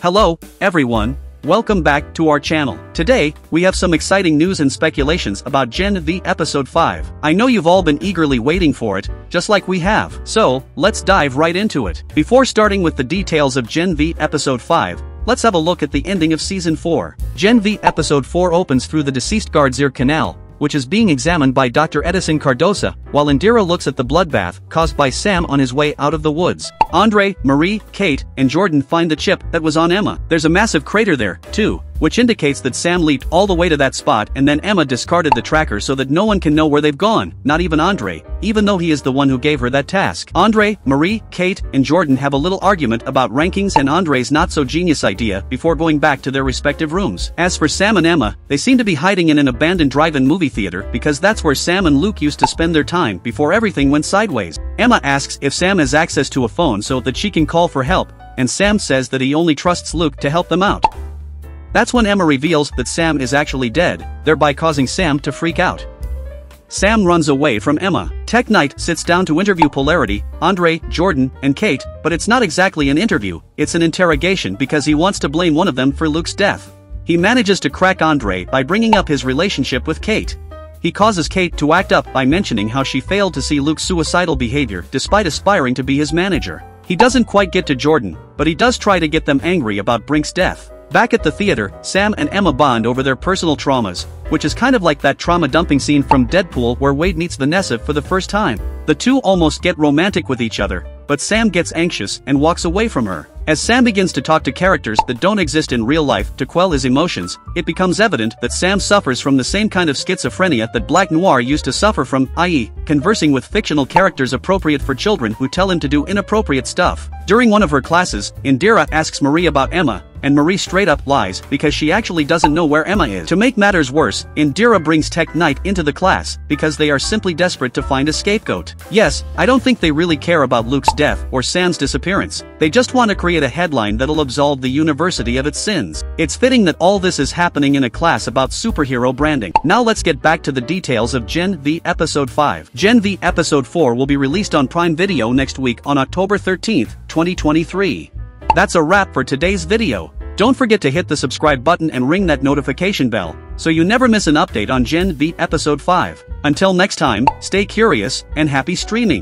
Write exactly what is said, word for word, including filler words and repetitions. Hello, everyone. Welcome back to our channel. Today, we have some exciting news and speculations about Gen V Episode five. I know you've all been eagerly waiting for it, just like we have. So, let's dive right into it. Before starting with the details of Gen V Episode five, let's have a look at the ending of Season four. Gen V Episode four opens through the deceased guard's ear canal, which is being examined by Doctor Edison Cardoza, while Indira looks at the bloodbath caused by Sam on his way out of the woods. Andre, Marie, Kate, and Jordan find the chip that was on Emma. There's a massive crater there, too, which indicates that Sam leaped all the way to that spot and then Emma discarded the tracker so that no one can know where they've gone, not even Andre, even though he is the one who gave her that task. Andre, Marie, Kate, and Jordan have a little argument about rankings and Andre's not-so-genius idea before going back to their respective rooms. As for Sam and Emma, they seem to be hiding in an abandoned drive-in movie theater because that's where Sam and Luke used to spend their time before everything went sideways. Emma asks if Sam has access to a phone so that she can call for help, and Sam says that he only trusts Luke to help them out. That's when Emma reveals that Sam is actually dead, thereby causing Sam to freak out. Sam runs away from Emma. Tech Knight sits down to interview Polarity, Andre, Jordan, and Kate, but it's not exactly an interview, it's an interrogation because he wants to blame one of them for Luke's death. He manages to crack Andre by bringing up his relationship with Kate. He causes Kate to act up by mentioning how she failed to see Luke's suicidal behavior despite aspiring to be his manager. He doesn't quite get to Jordan, but he does try to get them angry about Brink's death. Back at the theater, Sam and Emma bond over their personal traumas, which is kind of like that trauma dumping scene from Deadpool where Wade meets Vanessa for the first time. The two almost get romantic with each other, but Sam gets anxious and walks away from her. As Sam begins to talk to characters that don't exist in real life to quell his emotions, it becomes evident that Sam suffers from the same kind of schizophrenia that Black Noir used to suffer from, that is, conversing with fictional characters appropriate for children who tell him to do inappropriate stuff. During one of her classes, Indira asks Marie about Emma, and Marie straight up lies because she actually doesn't know where Emma is. To make matters worse, Indira brings Tech Knight into the class because they are simply desperate to find a scapegoat. Yes, I don't think they really care about Luke's death or Sam's disappearance. They just want to create a headline that'll absolve the university of its sins. It's fitting that all this is happening in a class about superhero branding. Now let's get back to the details of Gen V Episode five. Gen V Episode four will be released on Prime Video next week on October thirteenth, twenty twenty-three. That's a wrap for today's video. Don't forget to hit the subscribe button and ring that notification bell, so you never miss an update on Gen V Episode five. Until next time, stay curious, and happy streaming!